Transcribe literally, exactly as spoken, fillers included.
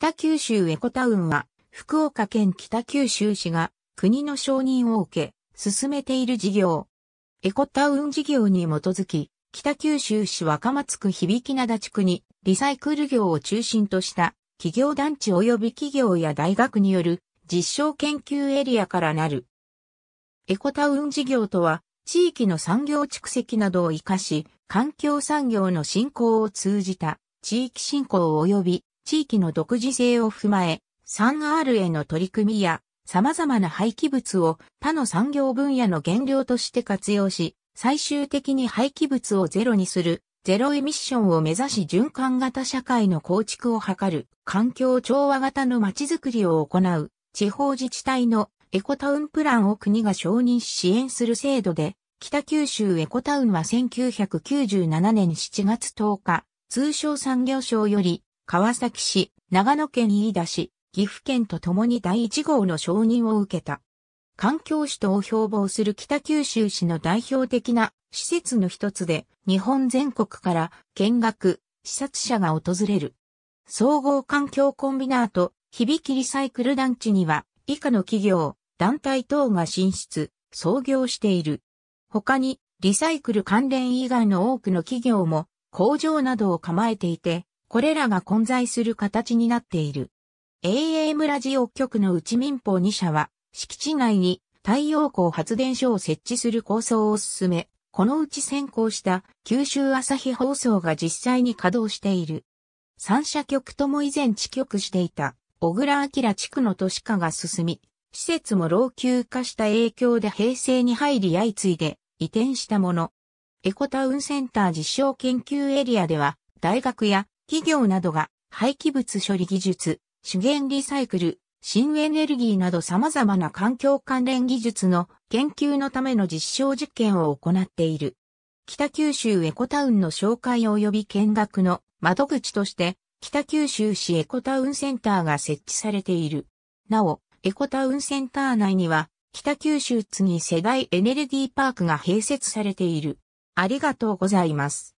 北九州エコタウンは、福岡県北九州市が国の承認を受け、進めている事業。エコタウン事業に基づき、北九州市若松区響灘地区にリサイクル業を中心とした企業団地及び企業や大学による実証研究エリアからなる。エコタウン事業とは、地域の産業蓄積などを活かし、環境産業の振興を通じた地域振興及び地域の独自性を踏まえ、スリーアール への取り組みや、様々な廃棄物を他の産業分野の原料として活用し、最終的に廃棄物をゼロにする、ゼロエミッションを目指し循環型社会の構築を図る、環境調和型のまちづくりを行う、地方自治体のエコタウンプランを国が承認し支援する制度で、北九州エコタウンはせんきゅうひゃくきゅうじゅうななねんしちがつとおか、通商産業省より、川崎市、長野県飯田市、岐阜県とともにだいいちごうの承認を受けた。環境首都を標榜する北九州市の代表的な施設の一つで、日本全国から見学、視察者が訪れる。総合環境コンビナート、響リサイクル団地には、以下の企業、団体等が進出、創業している。他に、リサイクル関連以外の多くの企業も、工場などを構えていて、これらが混在する形になっている。エーエム ラジオ局のうち民放にしゃは、敷地内に太陽光発電所を設置する構想を進め、このうち先行した九州朝日放送が実際に稼働している。さんしゃきょくとも以前地局していた、小倉明地区の都市化が進み、施設も老朽化した影響で平成に入り相次いで移転したもの。エコタウンセンター実証研究エリアでは、大学や企業などが廃棄物処理技術、資源リサイクル、新エネルギーなど様々な環境関連技術の研究のための実証実験を行っている。北九州エコタウンの紹介及び見学の窓口として、北九州市エコタウンセンターが設置されている。なお、エコタウンセンター内には、北九州次世代エネルギーパークが併設されている。ありがとうございます。